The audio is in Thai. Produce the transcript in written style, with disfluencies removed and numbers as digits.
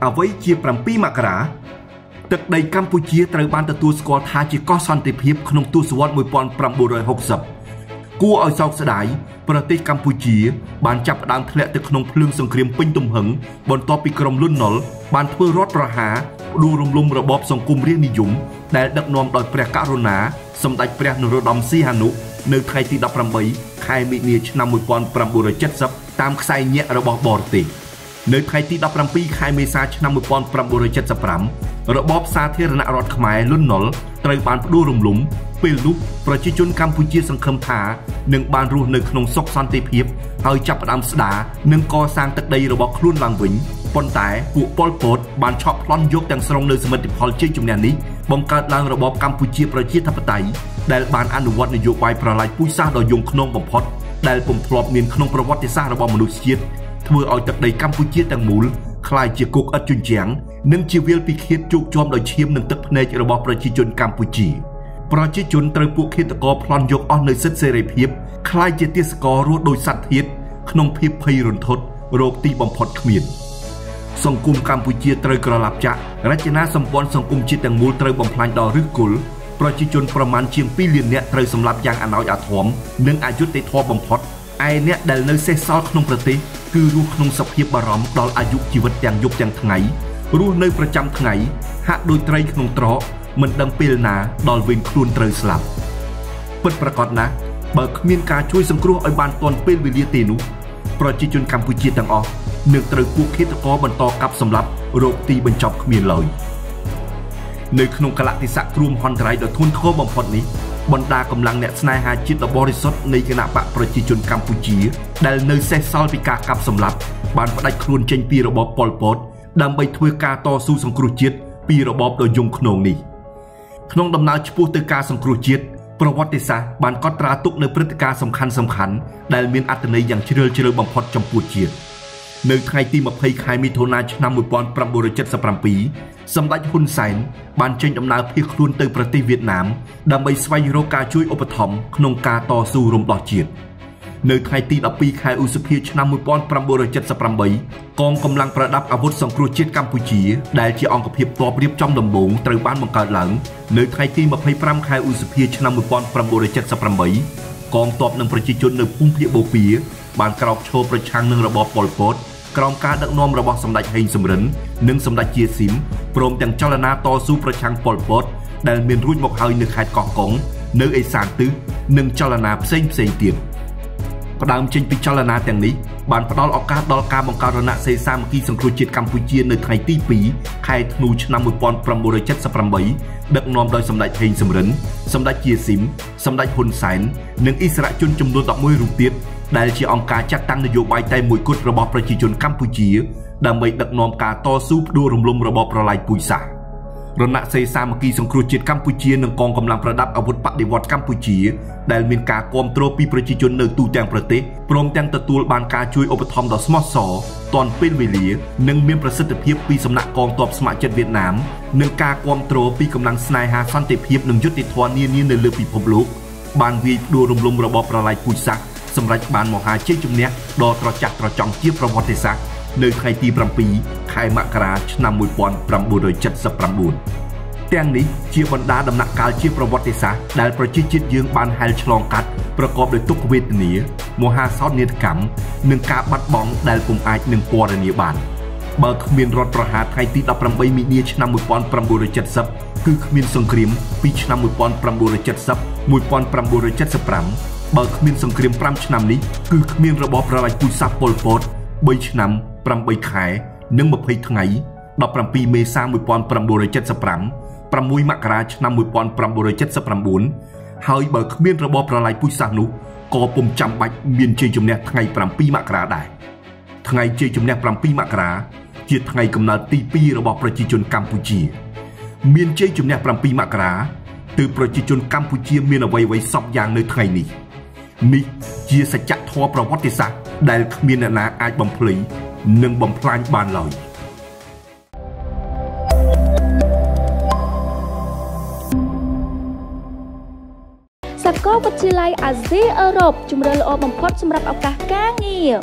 เอาไว้เชียร์ปรำปีมากระตึกในกัมพูชีตระบันตะตัวสกอทาจิก็สันติพิบขนมตัวสวอตมวยปอนปรำบุรอยหกสับกู้เอาซอกสลายประเทศกัมพูชีบานจับดังทะเลตึกขนมเพลิงสงครามปิงตุ่มหงบนต่อปีกรมลุ่นหนอลบานเพื่อรถระหาดูรวมรวมระบบสังคมเรียนนิยมแต่ดักนอมโดยเปรียกรุณาสมเด็จเปรียนรดมซีฮานุในไทยที่ดับรำใบไทยมีเนื้อชนะมวยปอนปรำบุรอยเจ็ดสับตามใส่เนื้อระบบบอร์ติในไทยที่ดับรำปีไทยมีซาชนะมวยปอนปรำบุรอยเจ็ดสับรำระบบซาเทรณรถขมายลุ่นหนอลไตรบานดูรวมลุ่มเปลุกประชาชนกัมพูชีสังคมถาหนึ่งบานรูหนึ่งขนมซกซันติพิบเอาจับดำสดาหนึ่งก่อสร้างตักใดระบบคลุ่นลังวิญปนแต่ปุปอลโปดบานชอบล้อนยกแต่งสรงเลยสมัติพอลเชจุมแนนี้บงการลางระบบกัมพูชีประชาธิปไตยได้บานอนุวัตนโยบายประลายปุ้ยซ่าดอยยงขนมบ่มพอดได้ปุ่มพลอบเนียนขนมประวัติศาสตร์ระบบมนุษย์เพื่อเอาตักใดกัมพูชีแต่งมูลคลายจีกุกอจุนเฉียงหนึ่งชีวิลพิคิดจุกจอมโดยเชี่ยมหนึ่งตักในระบบประชาชนกัมพูชีประชาชนตระกูลเขตกอพลอนยกอ้อนในเซตเซเรเพียบคลายเจติสกอรูดโดยสัตว์ทิศขนมเพียบไพรนทศโรคตีบอมพอดขมิ้นสังคมกัมพูชีตระกระลับจะรัชนาสมบูรณ์สังคมจิตแตงมูลตระบอมพลายดอรึกุลประชาชนประมาณเชียงปีเลียนเนี่ยตระสำหรับยางอนาวอาถอมหนึ่งอายุติทอบอมพอดไอเนี่ยได้ในเซซอลขนมประติคือรูขนมสเพียบบารมตอนอายุชีวิตอย่างยกอย่างไงรูในประจำไงหะโดยไตรขนมตรอมันดังเปลนาดอลวินครูนเตยสลับเปิดประกอบนะเบิกมีนการช่วยสังครัวไอบานตอนเปลวิเลียเตนุประชาชนกัมพูชีต่างออกหนึ่งเตยปูเขตกอบรรทอกับสำหรับโรคตีบรรจบมีนเลยในขนมกะละติสักรวมฮอนไรโดยทุนโทบอมพอดนี้บรรดากำลังเนสไนฮาจิตและบริสุทธิ์ในคณะปะประชาชนกัมพูชีได้ในเซซอลปิกากับสำหรับบานประดับครูนเจนปีระบบปอลปอดดำไปทวยกาต่อสู้สังครัวจิตปีระบบโดยยงขนมนี้ขนมดำนาชิปูติกาสังครูจิตประวัติศาสตร์บานก็ตราตุกในพฤติการสำคัญได้เมียนอัตเนยอย่างเชื่อบังพอดจำปูจิตในไทยตีมาเพยคายมีโทนาชนะมวยปอนปรำบุรเจ็ดสปรัมปีสำหรับฮุนเซนบานเจนดำนาเพียครุนเตยประเทศเวียดนามดำไปสวายโรกาช่วยอุปถัมภ์ขนมกาต่อสู้รมต่อจิตในไทยตีดับปีคายอุสเพียชนะมวยปอนปรำบุรเจ็ดสปรัมปีกองกำลังประดับอาวุธสังครูจิตกัมพูชีได้ที่องกับเพียบตอบเรียบจอมดำบงเตยบ้านบังการหลังในไทยตีมาเพยปรำคายอุสเพียชนะมวยปอนปรำบุรเจ็ดสปรัมปีกองตอบนำประชาชนในพุ่งเพียบโบปีบานกรอกโชว์ประชังหนึ่งระบอบปอลปอดกรองการดักนอมระบอบสำนักเฮงสมรินหนึ่งสำนักเจียสิมโปรมแต่งเจ้าละนาต่อสู้ประชังปอลปอดได้เมียนรุ่นหมกเฮยหนึ่งขายกอกกงเนื้อไอสารตื้อหนึ่งเจ้าละนาเส้นเตียงประดามเชนปิเจ้าละนาแต่งนี้บานประดอลออกการดอลกาบังการณะเซซามกีสังครูจิตกัมพูชีในไทยตีปีไข่ธนูชนะมวยปอนปรำโบราณจัดสปรำใบดักนอมโดยสำนักเฮงสมรินสำนักเจียสิมสำนักฮุนเซนหนึ่งอิสระจนจำนวนต่อมวยรูปเตียได้เชี่ยองการจัดตั้งนโยบายไต่มวยกุดระบอบประชาชนกัมพูชีดำไปดักนอมการต่อสู้ดูรวมลมระบอบประลายปุยสารณะเซซามกีสังครูจิตกัมพูชีหนึ่งกองกำลังประดับอาวุธปฏิวัติกัมพูชีได้มีการกอมโตรปีประชาชนในตูแตงประเทศพร้อมแตงตะตูลบานการช่วยอุปถัมภ์ต่อสมอสอตอนเป็นเวลีหนึ่งเมียนประสิทธิเพียบปีสำนักกองตอบสมัครเจ็ดเวียดนามหนึ่งการกอมโตรปีกำลังสไนฮาสันติเพียบหนึ่งยุติธรณีนี้ในเรือปีพมลุกบานวีดูรวมลมระบอบประลายปุยสาสำหรับบานมหาเชี่ยจุ่มเนี้ยดอตรจักรจองเชี่ยประวัติศาสตร์ในไทยตีปรำปีไทยมกราชนำมวยปอนปรำบุรจัดสปรำบุญแตงนี้เชี่ยบรรดาดำนักการเชี่ยประวัติศาสตร์ได้ประชิดจิตยืงบานไฮฉลองกัดประกอบโดยตุกเวทเนียมหาซอดเนียกรรมหนึ่งกาบัดบองได้ปุ่มไอหนึ่งปอระเนียบานเบิกเมียนรถประหารไทยตีปรำปีมีเนียชนำมวยปอนปรำบุรจัดสคือเมียนสงครามปีชนำมวยปอนปรำบุรจัดสมวยปอนปรำบุรจัดสปรำเบิกมีนสังเครียมปรำชนำนี้คือมีนระบอบประลายปุยซับปลปอดใบชนำปรำใบขายเนื่องมาเพยไงดอกปรำปีเมษามวยปอนปรำโบราณเจ็ดสปรำปรำมวยมกราชนำมวยปอนปรำโบราณเจ็ดสปรำบุญเฮยเบิกมีนระบอบประลายปุยซับนุกอปมจำใบเมียนเจจุมเนทไงปรำปีมกราได้ไงเจจุมเนปรำปีมกราเจียไงกำนัดตีปีระบอบประชาชนกัมพูชีเมียนเจจุมเนปรำปีมกราตือประชาชนกัมพูชีเมียนเอาไว้ซับยางในไงนี้นี่เจียสัจจะทอประวัติศาสตร์ได้เมียนนาอาจบำเพลียหนึ่งบำพลายบานเลยสกอตประเทศไลอาเซียนยุโรปจุมเรลโอบำพดสำหรับโอกาสการเงียบ